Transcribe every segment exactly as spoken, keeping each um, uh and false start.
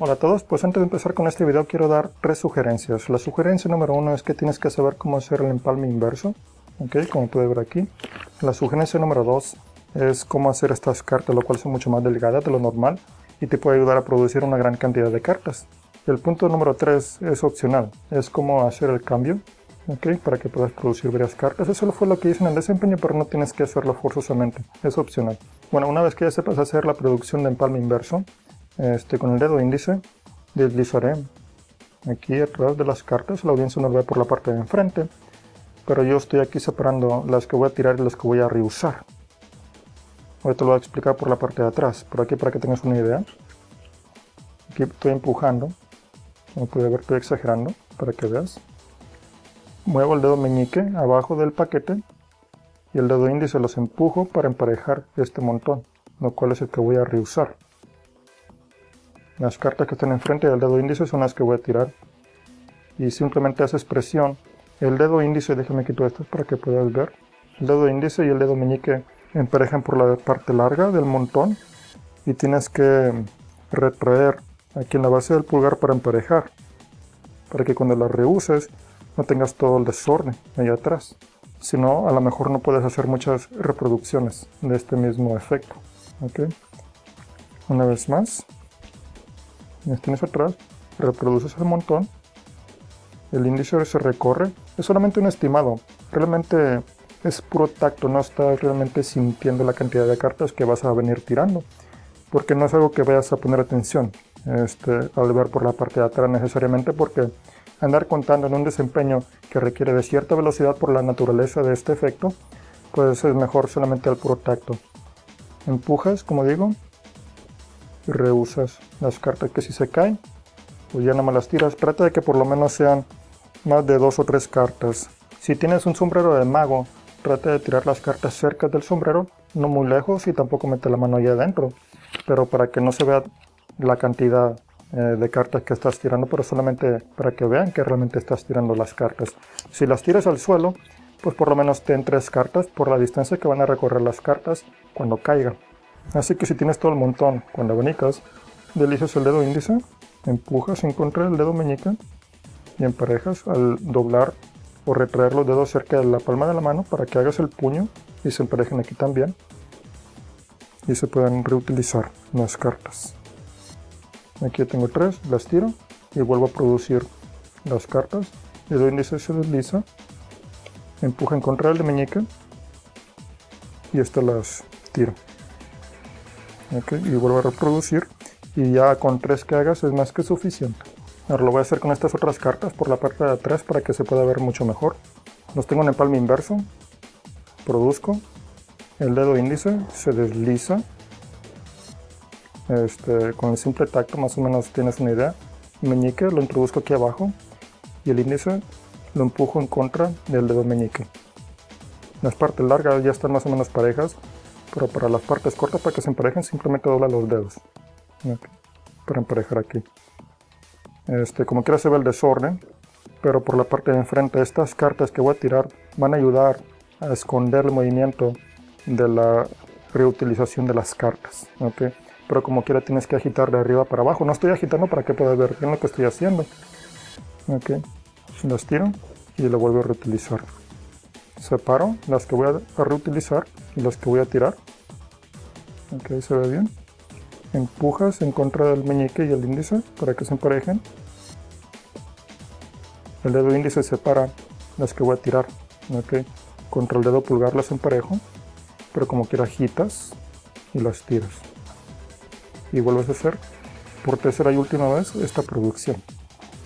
Hola a todos, pues antes de empezar con este video quiero dar tres sugerencias. La sugerencia número uno es que tienes que saber cómo hacer el empalme inverso, ok, como puede ver aquí. La sugerencia número dos es cómo hacer estas cartas, lo cual son mucho más delgadas de lo normal y te puede ayudar a producir una gran cantidad de cartas. El punto número tres es opcional, es cómo hacer el cambio, ok, para que puedas producir varias cartas. Eso fue lo que hice en el desempeño, pero no tienes que hacerlo forzosamente, es opcional. Bueno, una vez que ya sepas hacer la producción de empalme inverso, Este, con el dedo índice deslizaré aquí atrás de las cartas. La audiencia nos ve por la parte de enfrente, pero yo estoy aquí separando las que voy a tirar y las que voy a reusar. Ahorita lo voy a explicar por la parte de atrás, por aquí, para que tengas una idea. Aquí estoy empujando, como puedes ver estoy exagerando para que veas. Muevo el dedo meñique abajo del paquete y el dedo índice los empujo para emparejar este montón, lo cual es el que voy a reusar. Las cartas que están enfrente del dedo índice son las que voy a tirar. Y simplemente haces presión. El dedo índice, déjame quitar esto para que puedas ver. El dedo índice y el dedo meñique emparejan por la parte larga del montón. Y tienes que retraer aquí en la base del pulgar para emparejar. Para que cuando las reuses no tengas todo el desorden allá atrás. Si no, a lo mejor no puedes hacer muchas reproducciones de este mismo efecto. ¿Okay? Una vez más. Tienes atrás, reproduces el montón, el índice se recorre, es solamente un estimado, realmente es puro tacto, no estás realmente sintiendo la cantidad de cartas que vas a venir tirando, porque no es algo que vayas a poner atención este, al ver por la parte de atrás necesariamente, porque andar contando en un desempeño que requiere de cierta velocidad por la naturaleza de este efecto, pues es mejor solamente al puro tacto. Empujas, como digo, y reusas las cartas que si se caen, pues ya no me las tiras. Trata de que por lo menos sean más de dos o tres cartas. Si tienes un sombrero de mago, trata de tirar las cartas cerca del sombrero, no muy lejos, y tampoco mete la mano allá adentro, pero para que no se vea la cantidad eh, de cartas que estás tirando, pero solamente para que vean que realmente estás tirando las cartas. Si las tiras al suelo, pues por lo menos ten tres cartas por la distancia que van a recorrer las cartas cuando caigan. Así que si tienes todo el montón, cuando abanicas, deslizas el dedo índice, empujas en contra del dedo meñique y emparejas al doblar o retraer los dedos cerca de la palma de la mano para que hagas el puño y se emparejen aquí también y se puedan reutilizar las cartas. Aquí ya tengo tres, las tiro y vuelvo a producir las cartas. El dedo índice se desliza, empuja en contra del meñique y estas las tiro. Okay, y vuelvo a reproducir y ya con tres que hagas es más que suficiente. Ahora lo voy a hacer con estas otras cartas por la parte de atrás para que se pueda ver mucho mejor. Los tengo en empalme inverso, produzco, el dedo índice se desliza este, con el simple tacto, más o menos tienes una idea. Meñique lo introduzco aquí abajo y el índice lo empujo en contra del dedo meñique. Las partes largas ya están más o menos parejas, pero para las partes cortas, para que se emparejen, simplemente dobla los dedos, okay, para emparejar aquí. Este, como quiera se ve el desorden, pero por la parte de enfrente estas cartas que voy a tirar van a ayudar a esconder el movimiento de la reutilización de las cartas, okay. Pero como quiera tienes que agitar de arriba para abajo. No estoy agitando para que puedas ver bien lo que estoy haciendo, okay. Las tiro y las vuelvo a reutilizar. Separo las que voy a reutilizar y las que voy a tirar. Ok, se ve bien. Empujas en contra del meñique y el índice para que se emparejen. El dedo índice separa las que voy a tirar. Ok, contra el dedo pulgar las emparejo, pero como quiera agitas y las tiras. Y vuelves a hacer por tercera y última vez esta producción.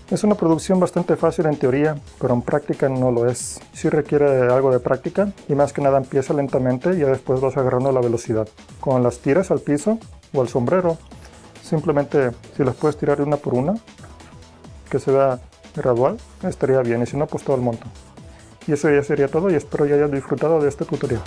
Es una producción bastante fácil en teoría, pero en práctica no lo es. Sí requiere algo de práctica y más que nada empieza lentamente y ya después vas agarrando la velocidad. Con las tiras al piso o al sombrero, simplemente si las puedes tirar una por una, que se vea gradual, estaría bien, y si no pues todo el montón. Y eso ya sería todo y espero ya hayas disfrutado de este tutorial.